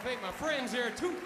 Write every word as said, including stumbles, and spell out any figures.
to thank my friends here too.